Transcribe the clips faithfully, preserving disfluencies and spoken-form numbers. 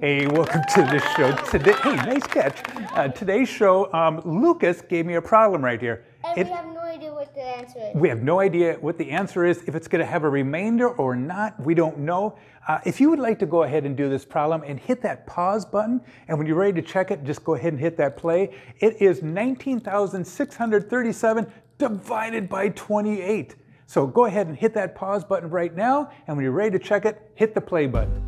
Hey, welcome to the show today. Hey, nice catch. Uh, today's show, um, Lucas gave me a problem right here. And it, we have no idea what the answer is. We have no idea what the answer is, if it's going to have a remainder or not. We don't know. Uh, if you would like to go ahead and do this problem and hit that pause button, and when you're ready to check it, just go ahead and hit that play. It is nineteen thousand six hundred thirty-seven divided by twenty-eight. So go ahead and hit that pause button right now, and when you're ready to check it, hit the play button.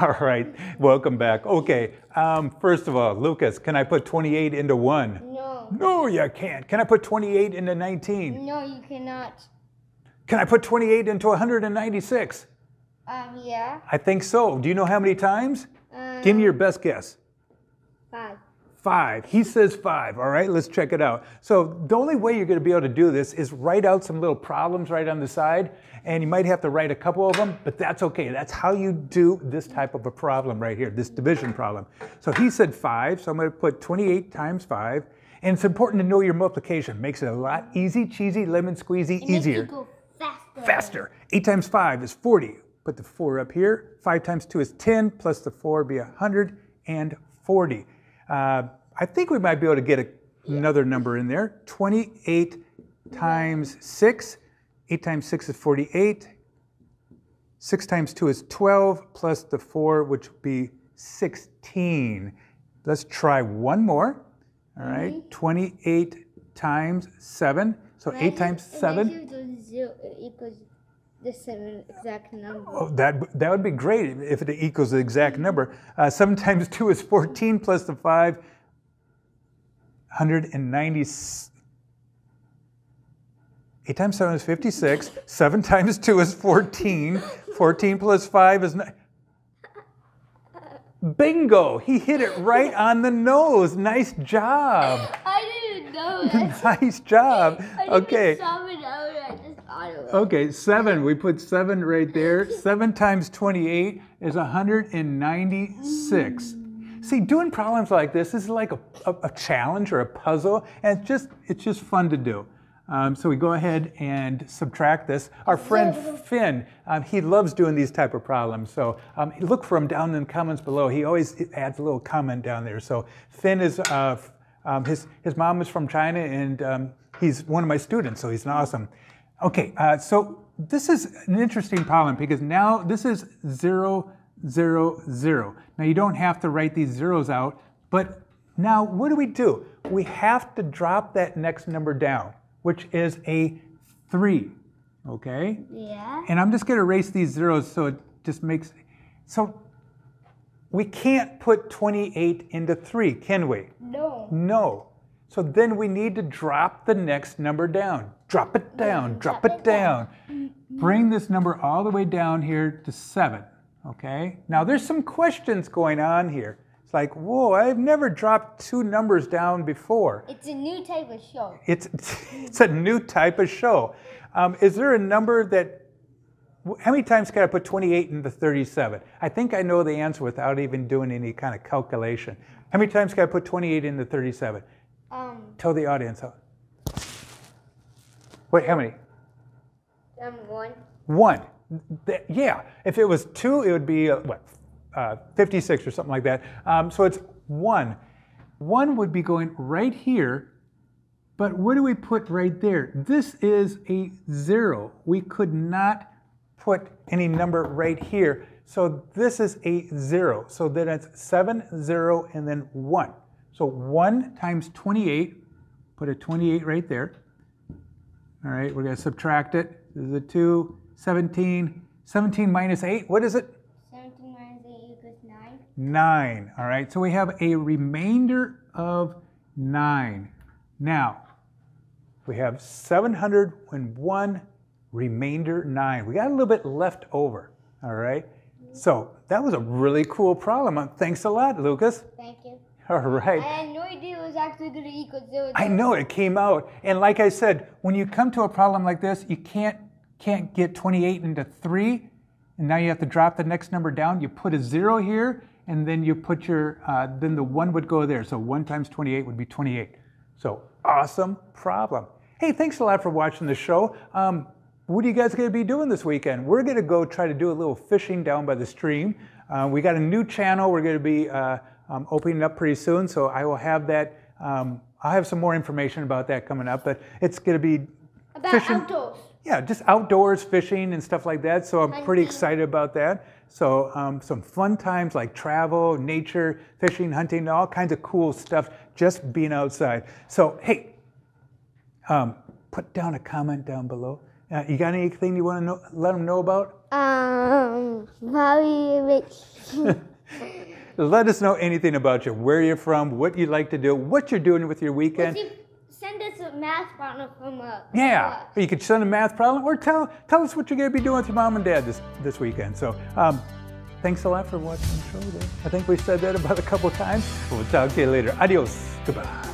All right, welcome back. Okay, um, first of all, Lucas, can I put twenty-eight into one? No. No, you can't. Can I put twenty-eight into nineteen? No, you cannot. Can I put twenty-eight into one hundred ninety-six? Um, yeah. I think so. Do you know how many times? Um, Give me your best guess. Five. Five. He says five. All right, let's check it out. So the only way you're going to be able to do this is write out some little problems right on the side, and you might have to write a couple of them, but that's okay. That's how you do this type of a problem right here, this division problem. So he said five, so I'm going to put twenty-eight times five, and it's important to know your multiplication. Makes it a lot easy, cheesy, lemon squeezy, it easier. Makes you go faster. Faster. Eight times five is forty. Put the four up here. Five times two is ten, plus the four would be one hundred forty. Uh, I think we might be able to get a, yeah. another number in there. twenty-eight times six. eight times six is forty-eight. six times two is twelve, plus the four, which would be sixteen. Let's try one more. All right. Mm-hmm. twenty-eight times seven. So imagine, eight times seven. Zero equals the seven exact number. Oh, that, that would be great if it equals the exact number. Uh, seven times two is fourteen, plus the five, one hundred ninety-six. eight times seven is fifty-six. seven times two is fourteen. fourteen plus five is nine. Bingo! He hit it right on the nose. Nice job. I didn't know that. Nice job. I okay. Didn't sum it out. I just thought it was. Okay, seven. We put seven right there. seven times twenty-eight is one hundred ninety-six. Mm. See, doing problems like this is like a, a, a challenge or a puzzle, and it's just it's just fun to do. Um, so we go ahead and subtract this. Our friend Finn, um, he loves doing these type of problems. So um, look for him down in the comments below. He always adds a little comment down there. So Finn is, uh, um, his, his mom is from China, and um, he's one of my students, so he's awesome. Okay, uh, so this is an interesting problem because now this is zero, zero, zero. Now you don't have to write these zeros out, but now what do we do? We have to drop that next number down, which is a three, okay? Yeah. And I'm just gonna erase these zeros so it just makes, so we can't put twenty-eight into three, can we? No. No. So then we need to drop the next number down. Drop it down, drop, drop it, it down. down. Bring this number all the way down here to seven, okay? Now there's some questions going on here. It's like, whoa, I've never dropped two numbers down before. It's a new type of show. It's, it's a new type of show. Um, is there a number that, how many times can I put twenty-eight into thirty-seven? I think I know the answer without even doing any kind of calculation. How many times can I put twenty-eight into thirty-seven? Um, Tell the audience. How, wait, how many? Um, one. One. Th yeah. If it was two, it would be, uh, what? Uh, fifty-six or something like that. Um, so it's one. one would be going right here, but what do we put right there? This is a zero. We could not put any number right here. So this is a zero. So then it's seven, zero, and then one. So one times twenty-eight, put a twenty-eight right there. All right, we're going to subtract it. This is a two, seventeen. seventeen minus eight, what is it? nine. All right, so we have a remainder of nine. Now, we have seven hundred one, remainder nine. We got a little bit left over, all right? So that was a really cool problem. Thanks a lot, Lucas. Thank you. All right. I had no idea it was actually going to equal zero. I know, it came out. And like I said, when you come to a problem like this, you can't, can't get twenty-eight into three. And now you have to drop the next number down. You put a zero here, and then you put your, uh, then the one would go there. So one times twenty-eight would be twenty-eight. So awesome problem. Hey, thanks a lot for watching the show. Um, what are you guys going to be doing this weekend? We're going to go try to do a little fishing down by the stream. Uh, we got a new channel we're going to be uh, um, opening up pretty soon, so I will have that. Um, I'll have some more information about that coming up, but it's going to be about fishing. Outdoors. Yeah, just outdoors fishing and stuff like that. So I'm pretty excited about that. So um, some fun times like travel, nature, fishing, hunting, all kinds of cool stuff, just being outside. So hey, um, put down a comment down below. Uh, you got anything you want to know, let them know about? Um, probably rich. Let us know anything about you, where you're from, what you like to do, what you're doing with your weekend. You send us a math problem from us. Yeah, or you could send a math problem, or tell tell us what you're going to be doing with your mom and dad this, this weekend. So um, thanks a lot for watching the show today. I think we said that about a couple times. We'll talk to you later. Adios. Goodbye.